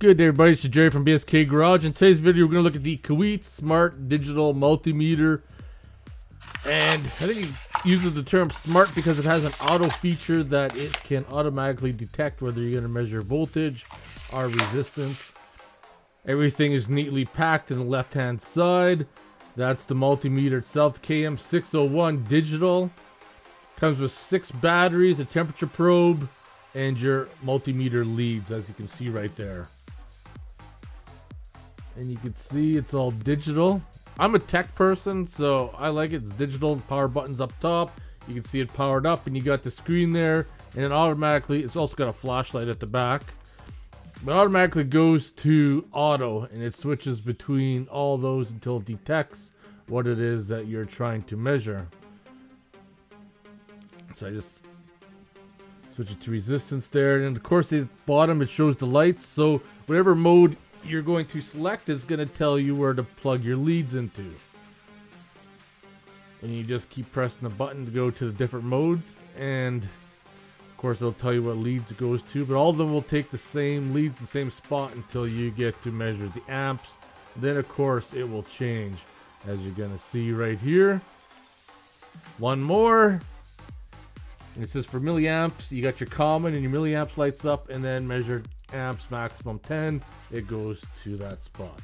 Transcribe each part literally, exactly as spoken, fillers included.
Good day, everybody. It's Jerry from B S K Garage. In today's video, we're going to look at the Kaiweet Smart Digital Multimeter. And I think it uses the term smart because it has an auto feature that it can automatically detect whether you're going to measure voltage or resistance. Everything is neatly packed in the left-hand side. That's the multimeter itself, K M six oh one digital. Comes with six batteries, a temperature probe, and your multimeter leads, as you can see right there. And you can see it's all digital. I'm a tech person, so I like it. It's digital. Power buttons up top. You can see it powered up, and you got the screen there. And it automatically, it's also got a flashlight at the back. But automatically goes to auto, and it switches between all those until it detects what it is that you're trying to measure. So I just switch it to resistance there. And of course, at the bottom, it shows the lights. So whatever mode you're going to select is going to tell you where to plug your leads into. And you just keep pressing the button to go to the different modes. And of course, it'll tell you what leads it goes to. But all of them will take the same leads, the same spot until you get to measure the amps. Then, of course, it will change, as you're going to see right here. One more. And it says for milliamps, you got your common and your milliamps lights up, and then measured amps maximum ten, it goes to that spot.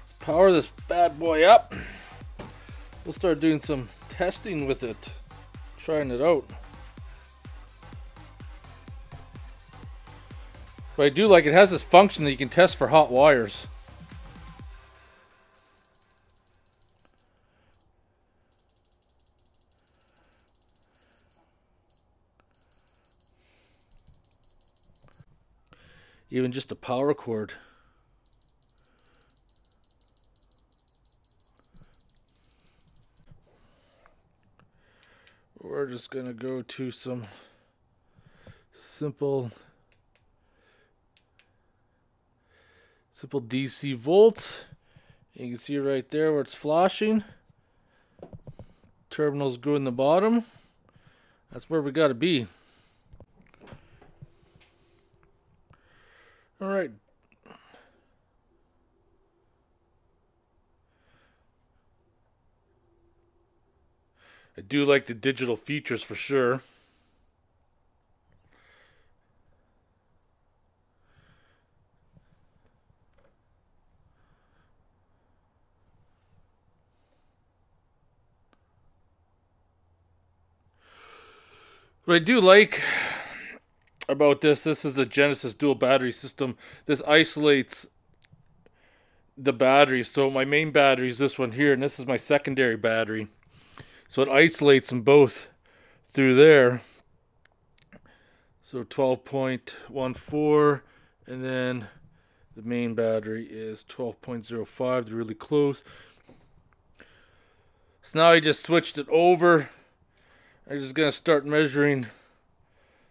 Let's power this bad boy up. We'll start doing some testing with it, trying it out. But I do like it has this function that you can test for hot wires. Even just a power cord. We're just gonna go to some simple, simple D C volts. You can see right there where it's flashing. Terminals go in the bottom. That's where we gotta be. All right. I do like the digital features for sure. What I do like about this, this is the Genesis dual battery system. This isolates the battery. So my main battery is this one here, and this is my secondary battery. So it isolates them both through there. So twelve point one four, and then the main battery is twelve point zero five. They're really close. So now I just switched it over. I'm just gonna start measuring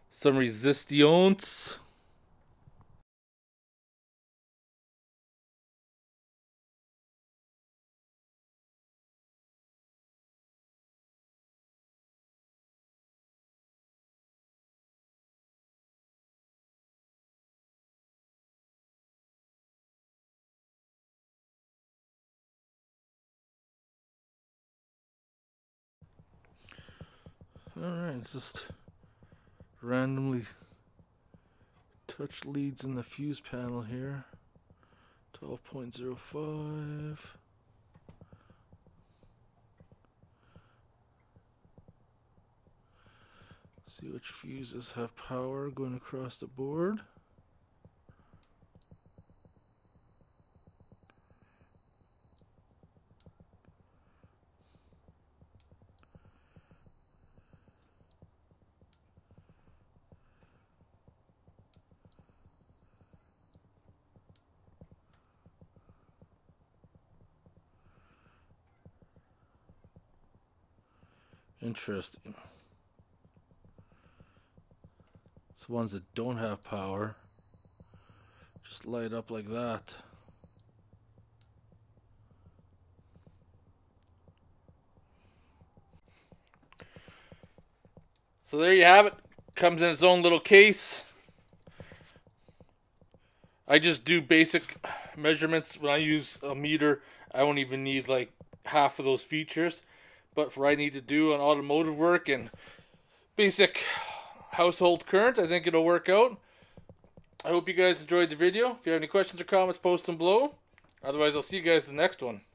some resistance. All right, it's just randomly touch leads in the fuse panel here. twelve point zero five. See which fuses have power going across the board. Interesting. So ones that don't have power just light up like that. So there you have it. Comes in its own little case. I just do basic measurements. When I use a meter, I won't even need like half of those features. But for what I need to do on automotive work and basic household current, I think it'll work out. I hope you guys enjoyed the video. If you have any questions or comments, post them below. Otherwise, I'll see you guys in the next one.